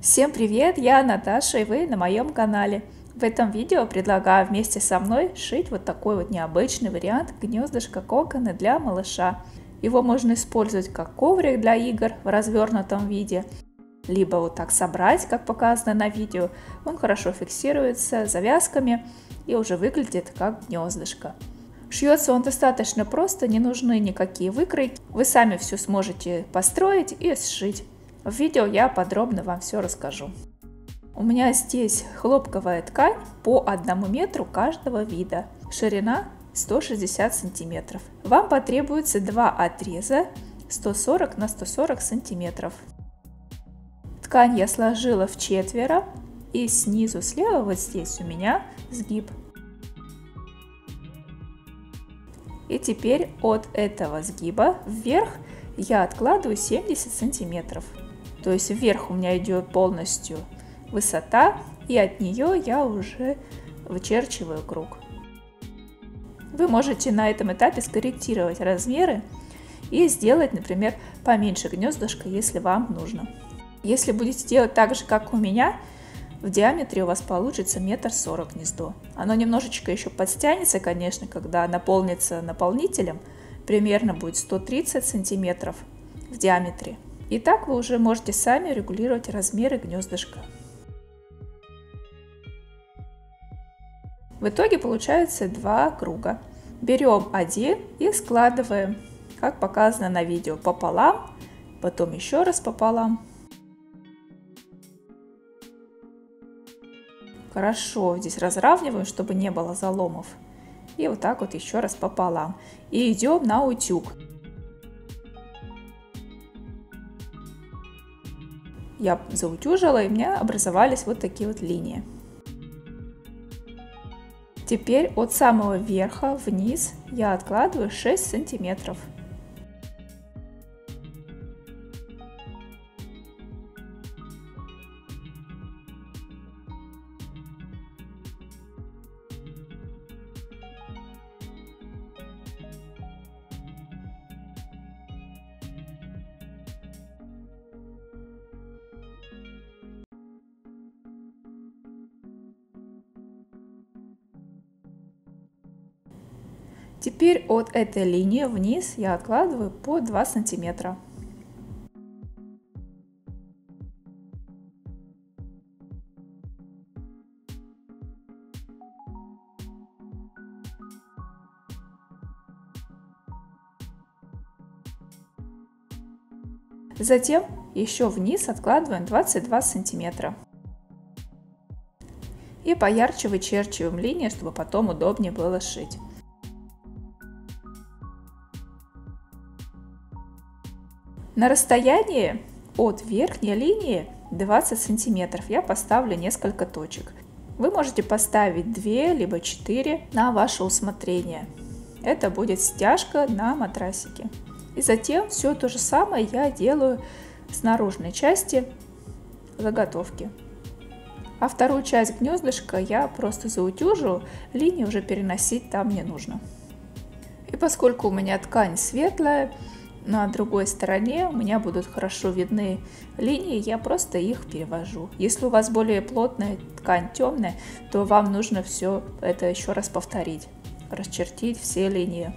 Всем привет, я Наташа, и вы на моем канале. В этом видео предлагаю вместе со мной шить вот такой вот необычный вариант гнездышка кокона для малыша. Его можно использовать как коврик для игр в развернутом виде, либо вот так собрать, как показано на видео. Он хорошо фиксируется завязками и уже выглядит как гнездышко. Шьется он достаточно просто, не нужны никакие выкройки. Вы сами все сможете построить и сшить. В видео я подробно вам все расскажу. У меня здесь хлопковая ткань по 1 метру каждого вида. Ширина 160 сантиметров. Вам потребуется 2 отреза 140 на 140 сантиметров. Ткань я сложила в четверо, и снизу слева вот здесь у меня сгиб. И теперь от этого сгиба вверх я откладываю 70 сантиметров. То есть вверх у меня идет полностью высота, и от нее я уже вычерчиваю круг. Вы можете на этом этапе скорректировать размеры и сделать, например, поменьше гнездышко, если вам нужно. Если будете делать так же, как у меня, в диаметре у вас получится 1,40 м гнездо. Оно немножечко еще подтянется, конечно, когда наполнится наполнителем. Примерно будет 130 сантиметров в диаметре. И так вы уже можете сами регулировать размеры гнездышка. В итоге получается 2 круга. Берем один и складываем, как показано на видео, пополам, потом еще раз пополам. Хорошо здесь разравниваем, чтобы не было заломов. И вот так вот еще раз пополам. И идем на утюг. Я заутюжила, и у меня образовались вот такие вот линии. Теперь от самого верха вниз я откладываю 6 сантиметров. Теперь от этой линии вниз я откладываю по 2 сантиметра. Затем еще вниз откладываем 22 сантиметра. И поярче вычерчиваем линии, чтобы потом удобнее было шить. На расстоянии от верхней линии 20 сантиметров я поставлю несколько точек. Вы можете поставить 2 либо 4 на ваше усмотрение. Это будет стяжка на матрасике. И затем все то же самое я делаю с наружной части заготовки. А вторую часть гнездышка я просто заутюжу, линии уже переносить там не нужно. И поскольку у меня ткань светлая, на другой стороне у меня будут хорошо видны линии, я просто их перевожу. Если у вас более плотная ткань, темная, то вам нужно все это еще раз повторить, расчертить все линии.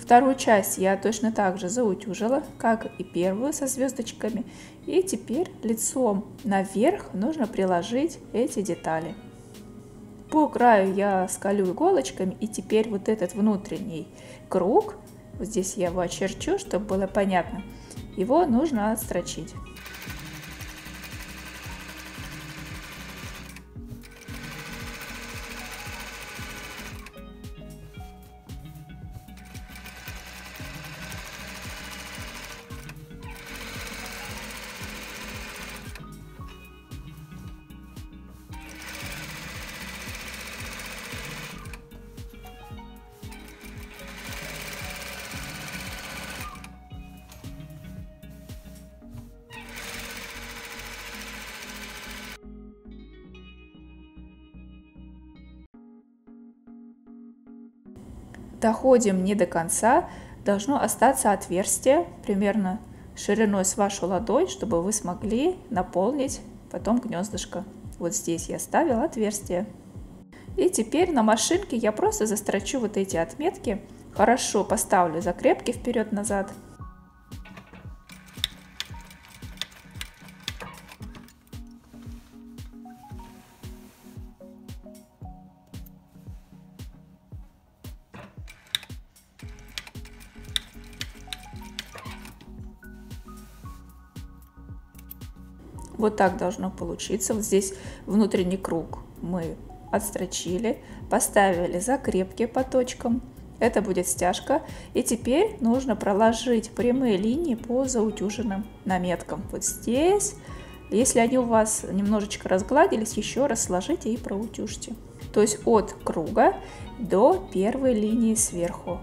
Вторую часть я точно так же заутюжила, как и первую со звездочками. И теперь лицом наверх нужно приложить эти детали. По краю я сколю иголочками, и теперь вот этот внутренний круг, вот здесь я его очерчу, чтобы было понятно, его нужно отстрочить. доходим не до конца, должно остаться отверстие примерно шириной с вашей ладонь, чтобы вы смогли наполнить потом гнездышко. Вот здесь я ставила отверстие. И теперь на машинке я просто застрочу вот эти отметки. Хорошо поставлю закрепки вперед-назад. Вот так должно получиться. Вот здесь внутренний круг мы отстрочили, поставили закрепки по точкам. Это будет стяжка. И теперь нужно проложить прямые линии по заутюженным наметкам. Вот здесь. Если они у вас немножечко разгладились, еще раз сложите и проутюжьте. То есть от круга до первой линии сверху.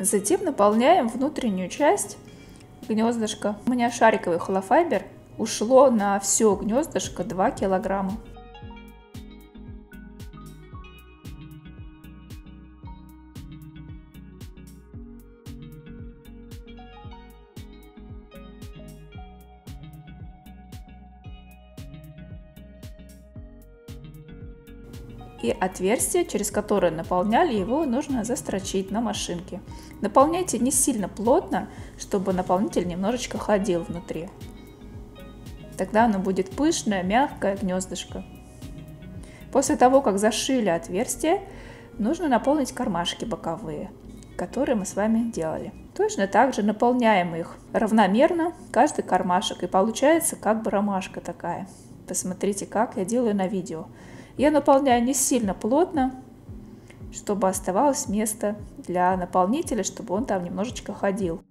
Затем наполняем внутреннюю часть гнездышка. У меня шариковый холофайбер, ушло на все гнездышко 2 килограмма. И отверстие, через которое наполняли, его нужно застрочить на машинке. Наполняйте не сильно плотно, чтобы наполнитель немножечко ходил внутри. Тогда оно будет пышное, мягкое гнездышко. После того, как зашили отверстие, нужно наполнить кармашки боковые, которые мы с вами делали. Точно так же наполняем их равномерно, каждый кармашек. И получается как бы ромашка такая. Посмотрите, как я делаю на видео. Я наполняю не сильно плотно, чтобы оставалось место для наполнителя, чтобы он там немножечко ходил.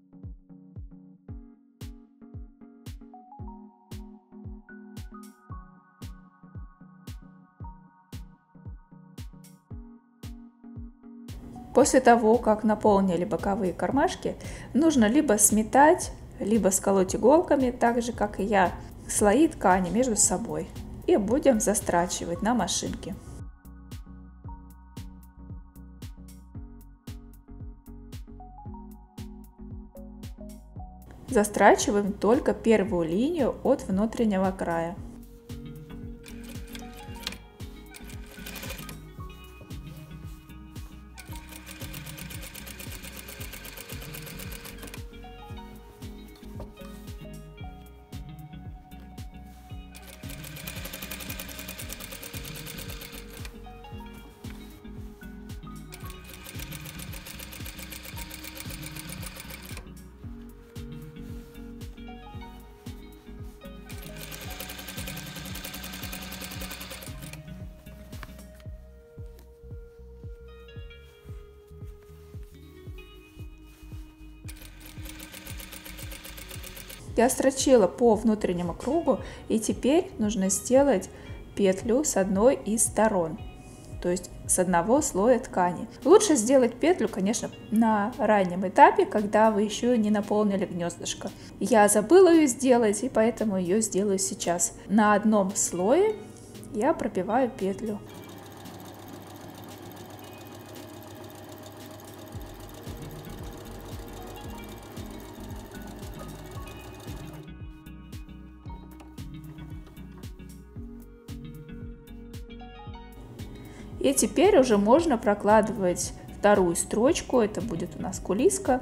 После того, как наполнили боковые кармашки, нужно либо сметать, либо сколоть иголками, так же, как и я, слои ткани между собой. И будем застрачивать на машинке. Застрачиваем только первую линию от внутреннего края. Я строчила по внутреннему кругу, и теперь нужно сделать петлю с одной из сторон, то есть с одного слоя ткани. Лучше сделать петлю, конечно, на раннем этапе, когда вы еще не наполнили гнездышко. Я забыла ее сделать, и поэтому ее сделаю сейчас. На одном слое я пробиваю петлю. И теперь уже можно прокладывать вторую строчку, это будет у нас кулиска,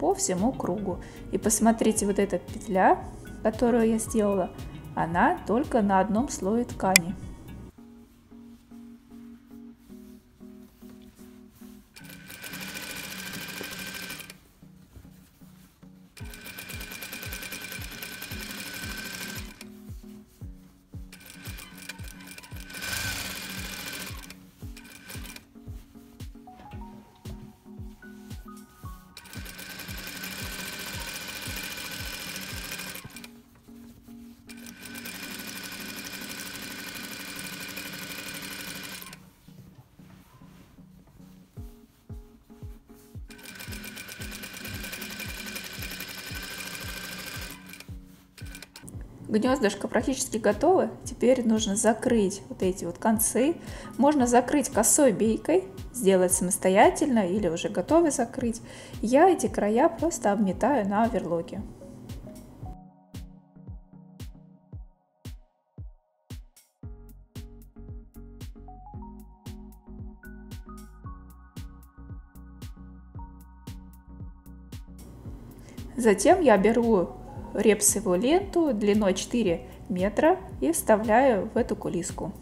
по всему кругу. И посмотрите, вот эта петля, которую я сделала, она только на одном слое ткани. Гнездышко практически готово. Теперь нужно закрыть вот эти вот концы. Можно закрыть косой бейкой, сделать самостоятельно или уже готовы закрыть. Я эти края просто обметаю на оверлоке. Затем я беру репсовую ленту длиной 4 метра и вставляю в эту кулиску.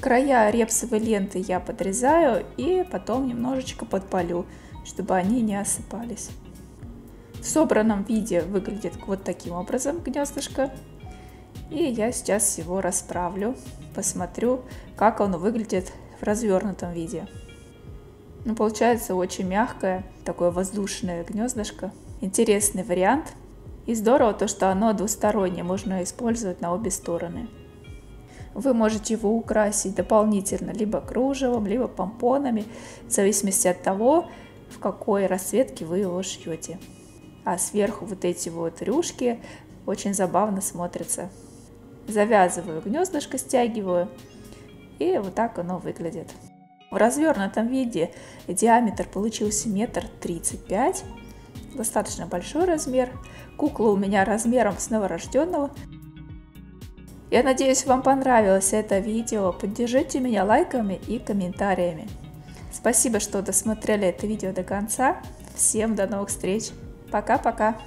Края репсовой ленты я подрезаю и потом немножечко подпалю, чтобы они не осыпались. В собранном виде выглядит вот таким образом гнездышко. И я сейчас его расправлю, посмотрю, как оно выглядит в развернутом виде. Ну, получается очень мягкое, такое воздушное гнездышко. Интересный вариант. И здорово то, что оно двустороннее, можно использовать на обе стороны. Вы можете его украсить дополнительно либо кружевом, либо помпонами, в зависимости от того, в какой расцветке вы его шьете. А сверху вот эти вот рюшки очень забавно смотрятся. Завязываю гнездышко, стягиваю, и вот так оно выглядит. В развернутом виде диаметр получился 1,35 м, достаточно большой размер. Кукла у меня размером с новорожденного. Я надеюсь, вам понравилось это видео. Поддержите меня лайками и комментариями. Спасибо, что досмотрели это видео до конца. Всем до новых встреч. Пока-пока.